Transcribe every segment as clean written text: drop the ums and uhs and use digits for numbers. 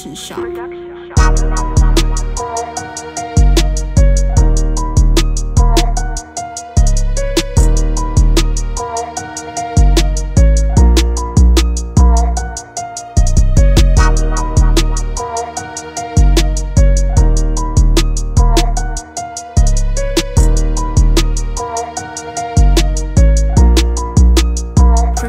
Production Shop. Production Shop. Production Shop. Production Shop.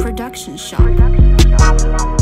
Production Shop. Production Shop.